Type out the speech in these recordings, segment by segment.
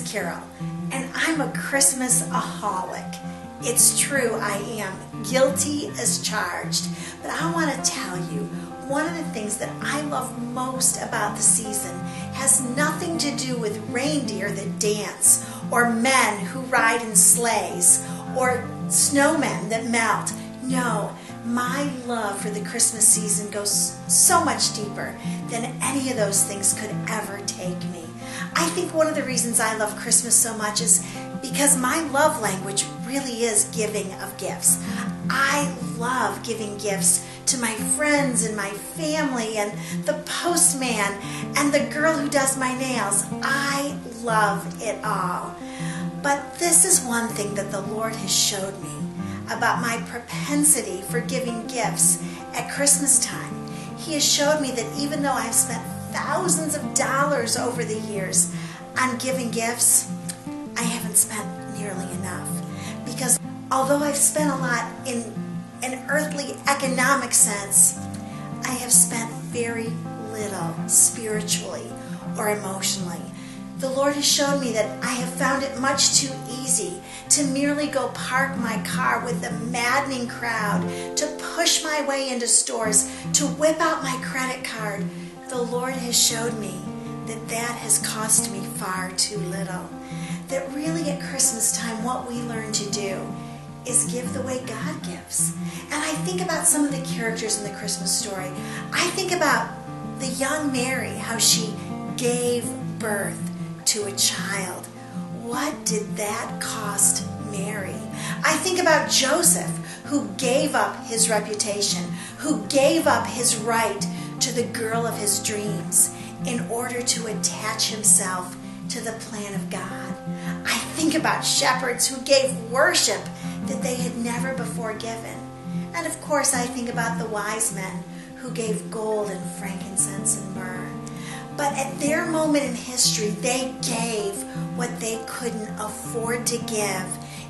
is Carol, and I'm a Christmas-aholic. It's true, I am. Guilty as charged. But I want to tell you, one of the things that I love most about the season has nothing to do with reindeer that dance, or men who ride in sleighs, or snowmen that melt. No, my love for the Christmas season goes so much deeper than any of those things could ever take me. I think one of the reasons I love Christmas so much is because my love language really is giving of gifts. I love giving gifts to my friends and my family and the postman and the girl who does my nails. I love it all. But this is one thing that the Lord has showed me about my propensity for giving gifts at Christmas time. He has showed me that even though I've spent thousands of dollars over the years on giving gifts, I haven't spent nearly enough. Because although I've spent a lot in an earthly economic sense, I have spent very little spiritually or emotionally. The Lord has shown me that I have found it much too easy to merely go park my car with the maddening crowd, to push my way into stores, to whip out my credit card. The Lord has showed me that that has cost me far too little. That really at Christmas time, what we learn to do is give the way God gives. And I think about some of the characters in the Christmas story. I think about the young Mary, how she gave birth to a child. What did that cost Mary? I think about Joseph, who gave up his reputation, who gave up his right to the girl of his dreams in order to attach himself to the plan of God. I think about shepherds who gave worship that they had never before given. And of course, I think about the wise men who gave gold and frankincense and myrrh. But at their moment in history, they gave what they couldn't afford to give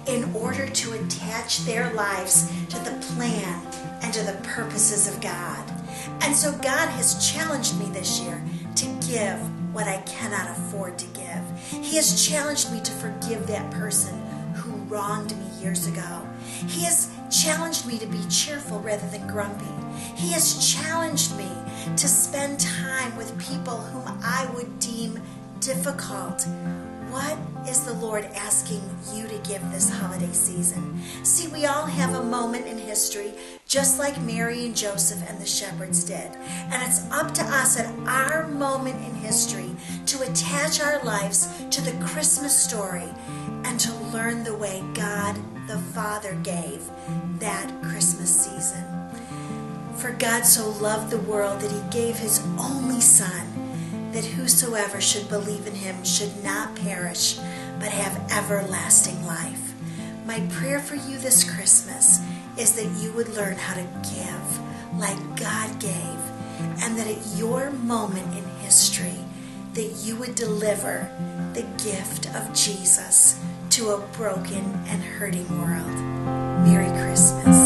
in order to attach their lives to the plan and to the purposes of God. And so God has challenged me this year to give what I cannot afford to give. He has challenged me to forgive that person who wronged me years ago. He has challenged me to be cheerful rather than grumpy. He has challenged me to spend time with people whom I would deem difficult. What is the Lord asking you to give this holiday season? See, we all have a moment in history, just like Mary and Joseph and the shepherds did. And it's up to us at our moment in history to attach our lives to the Christmas story and to learn the way God the Father gave that Christmas season. For God so loved the world that he gave his only Son, that whosoever should believe in him should not perish, but have everlasting life. My prayer for you this Christmas is that you would learn how to give like God gave, and that at your moment in history, that you would deliver the gift of Jesus to a broken and hurting world. Merry Christmas.